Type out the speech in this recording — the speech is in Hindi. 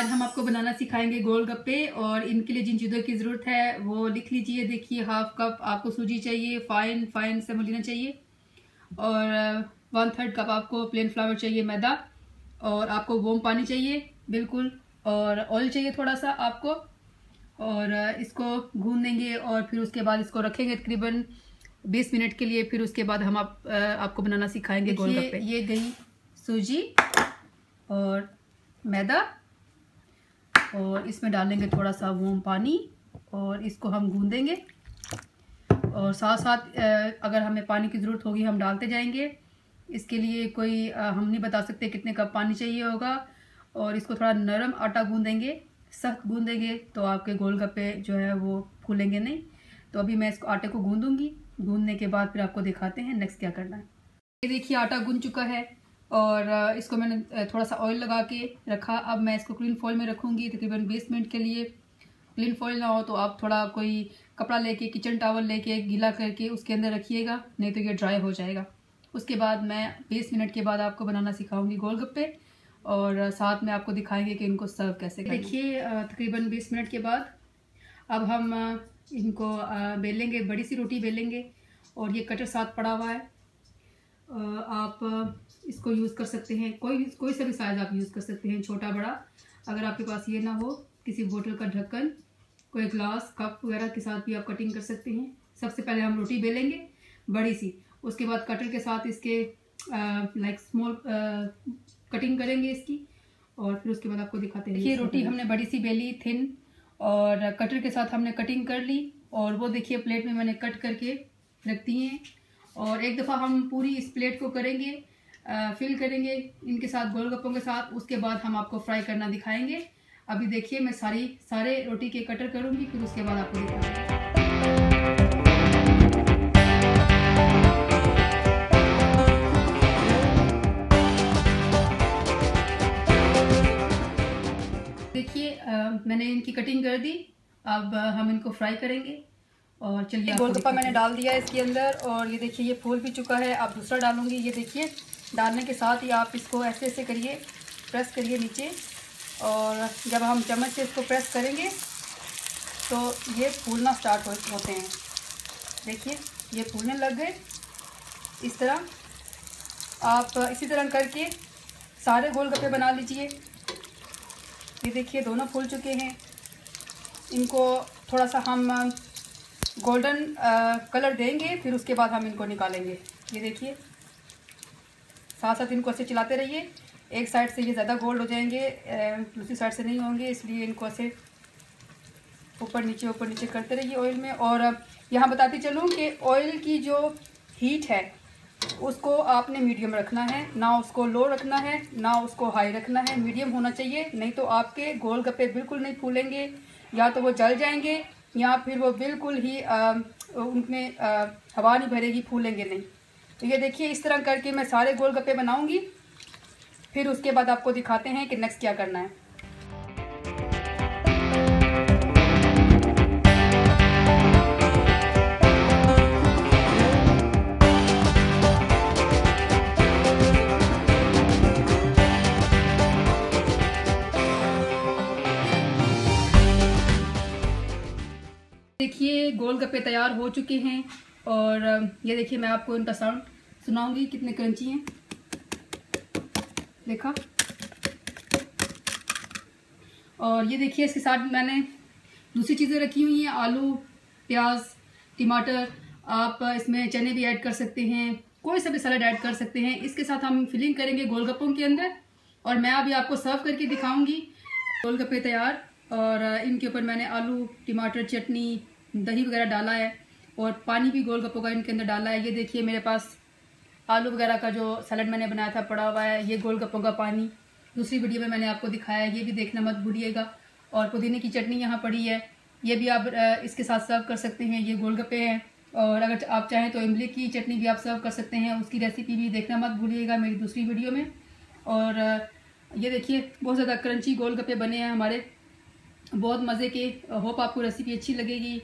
आज हम आपको बनाना सिखाएंगे गोल गप्पे। और इनके लिए जिन चीज़ों की ज़रूरत है वो लिख लीजिए। देखिए, हाफ कप आपको सूजी चाहिए, फाइन सेमोलिना चाहिए, और 1/3 कप आपको प्लेन फ्लावर चाहिए, मैदा, और आपको वार्म पानी चाहिए बिल्कुल, और ऑयल चाहिए थोड़ा सा आपको। और इसको भून देंगे और फिर उसके बाद इसको रखेंगे तकरीबन 20 मिनट के लिए। फिर उसके बाद हम आपको बनाना सिखाएंगे गोल गप्पे। ये गई सूजी और मैदा, और इसमें डालेंगे थोड़ा सा वार्म पानी और इसको हम गूंद देंगे। और साथ साथ अगर हमें पानी की ज़रूरत होगी हम डालते जाएंगे। इसके लिए कोई हम नहीं बता सकते कितने कप पानी चाहिए होगा। और इसको थोड़ा नरम आटा गूंदेंगे, सख्त गूंदेंगे तो आपके गोल गप्पे जो है वो फूलेंगे नहीं। तो अभी मैं इसको आटे को गूंदूंगी, गूंदने के बाद फिर आपको दिखाते हैं नेक्स्ट क्या करना है। ये देखिए आटा गूंद चुका है और इसको मैंने थोड़ा सा ऑयल लगा के रखा। अब मैं इसको क्लीन फॉइल में रखूँगी तकरीबन 20 मिनट के लिए। क्लीन फॉइल ना हो तो आप थोड़ा कोई कपड़ा लेके, किचन टावल लेके गीला करके उसके अंदर रखिएगा, नहीं तो ये ड्राई हो जाएगा। उसके बाद मैं 20 मिनट के बाद आपको बनाना सिखाऊंगी गोलगप्पे, और साथ में आपको दिखाएंगे कि इनको सर्व कैसे करें। देखिए तकरीबन 20 मिनट के बाद अब हम इनको बेलेंगे, बड़ी सी रोटी बेलेंगे। और ये कटर साथ पड़ा हुआ है, आप इसको यूज़ कर सकते हैं, कोई सा भी साइज आप यूज़ कर सकते हैं, छोटा बड़ा। अगर आपके पास ये ना हो, किसी बोतल का ढक्कन, कोई ग्लास, कप वगैरह के साथ भी आप कटिंग कर सकते हैं। सबसे पहले हम रोटी बेलेंगे बड़ी सी, उसके बाद कटर के साथ इसके लाइक स्मॉल कटिंग करेंगे इसकी, और फिर उसके बाद आपको दिखाते हैं। देखिए रोटी हमने बड़ी सी बेली थिन, और कटर के साथ हमने कटिंग कर ली, और वो देखिए प्लेट में मैंने कट करके रख दी हैं। और एक दफ़ा हम पूरी इस प्लेट को करेंगे, फिल करेंगे इनके साथ, गोलगप्पों के साथ। उसके बाद हम आपको फ्राई करना दिखाएंगे। अभी देखिए मैं सारे रोटी के कटर करूँगी, फिर उसके बाद आपको दिखाऊँगी। देखिए मैंने इनकी कटिंग कर दी, अब हम इनको फ्राई करेंगे। और चलिए गोलगप्पा मैंने डाल दिया इसके अंदर, और ये देखिए ये फूल भी चुका है। आप दूसरा डालूंगी। ये देखिए डालने के साथ ही आप इसको ऐसे ऐसे करिए, प्रेस करिए नीचे, और जब हम चम्मच से इसको प्रेस करेंगे तो ये फूलना स्टार्ट होते हैं। देखिए ये फूलने लग गए। इस तरह आप इसी तरह करके सारे गोलगप्पे बना लीजिए। ये देखिए दोनों फूल चुके हैं। इनको थोड़ा सा हम गोल्डन कलर देंगे, फिर उसके बाद हम इनको निकालेंगे। ये देखिए साथ साथ इनको ऐसे चलाते रहिए। एक साइड से ये ज़्यादा गोल्ड हो जाएंगे, दूसरी साइड से नहीं होंगे, इसलिए इनको ऐसे ऊपर नीचे करते रहिए ऑयल में। और यहाँ बताती चलूँ कि ऑयल की जो हीट है उसको आपने मीडियम रखना है, ना उसको लो रखना है, ना उसको हाई रखना है, मीडियम होना चाहिए। नहीं तो आपके गोलगप्पे बिल्कुल नहीं फूलेंगे, या तो वो जल जाएंगे या फिर वो बिल्कुल ही उनमें हवा नहीं भरेगी, फूलेंगे नहीं। तो ये देखिए इस तरह करके मैं सारे गोलगप्पे बनाऊंगी, फिर उसके बाद आपको दिखाते हैं कि नेक्स्ट क्या करना है। देखिए गोलगप्पे तैयार हो चुके हैं, और ये देखिए मैं आपको इनका साउंड सुनाऊंगी, कितने क्रंची हैं। देखा? और ये देखिए इसके साथ मैंने दूसरी चीज़ें रखी हुई हैं, आलू, प्याज, टमाटर। आप इसमें चने भी ऐड कर सकते हैं, कोई सा भी सलाद ऐड कर सकते हैं। इसके साथ हम फिलिंग करेंगे गोलगप्पों के अंदर, और मैं अभी आपको सर्व करके दिखाऊंगी। गोलगप्पे तैयार, और इनके ऊपर मैंने आलू, टमाटर, चटनी, दही वगैरह डाला है, और पानी भी गोलगप्पों का इनके अंदर डाला है। ये देखिए मेरे पास आलू वगैरह का जो सलाद मैंने बनाया था पड़ा हुआ है, ये गोलगप्पों का पानी दूसरी वीडियो में मैंने आपको दिखाया है, ये भी देखना मत भूलिएगा। और पुदीने की चटनी यहाँ पड़ी है, ये भी आप इसके साथ सर्व कर सकते हैं। ये गोलगप्पे हैं, और अगर आप चाहें तो इमली की चटनी भी आप सर्व कर सकते हैं, उसकी रेसिपी भी देखना मत भूलिएगा मेरी दूसरी वीडियो में। और ये देखिए बहुत ज़्यादा क्रंची गोलगप्पे बने हैं हमारे, बहुत मज़े के। होप आपको रेसिपी अच्छी लगेगी।